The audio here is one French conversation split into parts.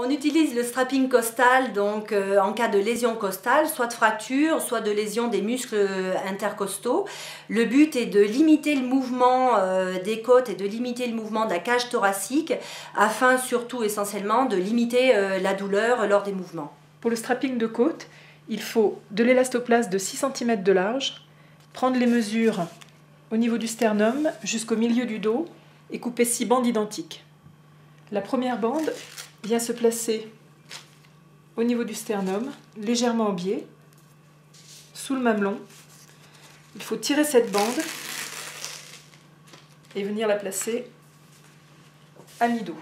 On utilise le strapping costal donc, en cas de lésion costale, soit de fracture, soit de lésion des muscles intercostaux. Le but est de limiter le mouvement des côtes et de limiter le mouvement de la cage thoracique afin surtout essentiellement de limiter la douleur lors des mouvements. Pour le strapping de côte, il faut de l'élastoplast de 6 cm de large, prendre les mesures au niveau du sternum jusqu'au milieu du dos et couper 6 bandes identiques. La première bande vient se placer au niveau du sternum, légèrement en biais, sous le mamelon. Il faut tirer cette bande et venir la placer à mi-dos.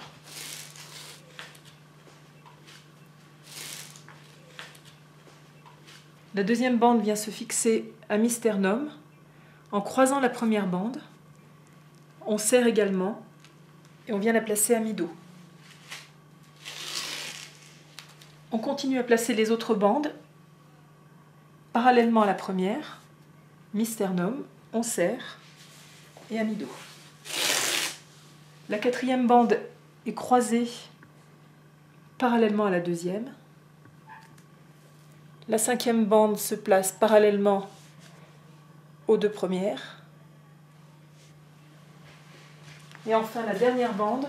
La deuxième bande vient se fixer à mi-sternum. En croisant la première bande, on serre également et on vient la placer à mi-dos. On continue à placer les autres bandes parallèlement à la première, mi-sternum, on serre et à mi-dos. La quatrième bande est croisée parallèlement à la deuxième. La cinquième bande se place parallèlement aux deux premières. Et enfin la dernière bande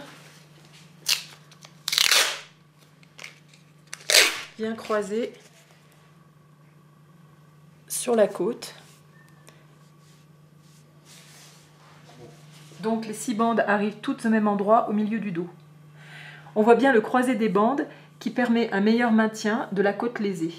bien croisée sur la côte. Donc les 6 bandes arrivent toutes au même endroit, au milieu du dos. On voit bien le croisé des bandes qui permet un meilleur maintien de la côte lésée.